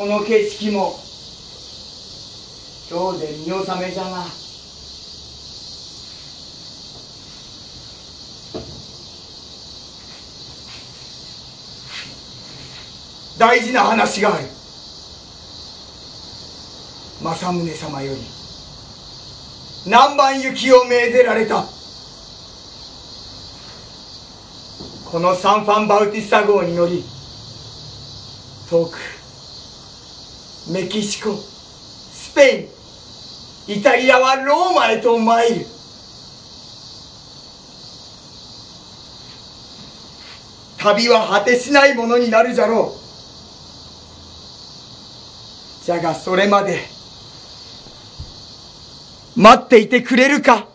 この景色も今日で見納めじゃな。大事な話がある。政宗様より南蛮行きを命ぜられた。このサン・ファン・バウティスタ号に乗り、遠くメキシコ、スペイン、イタリアはローマへと参る。旅は果てしないものになるじゃろう。じゃがそれまで待っていてくれるか。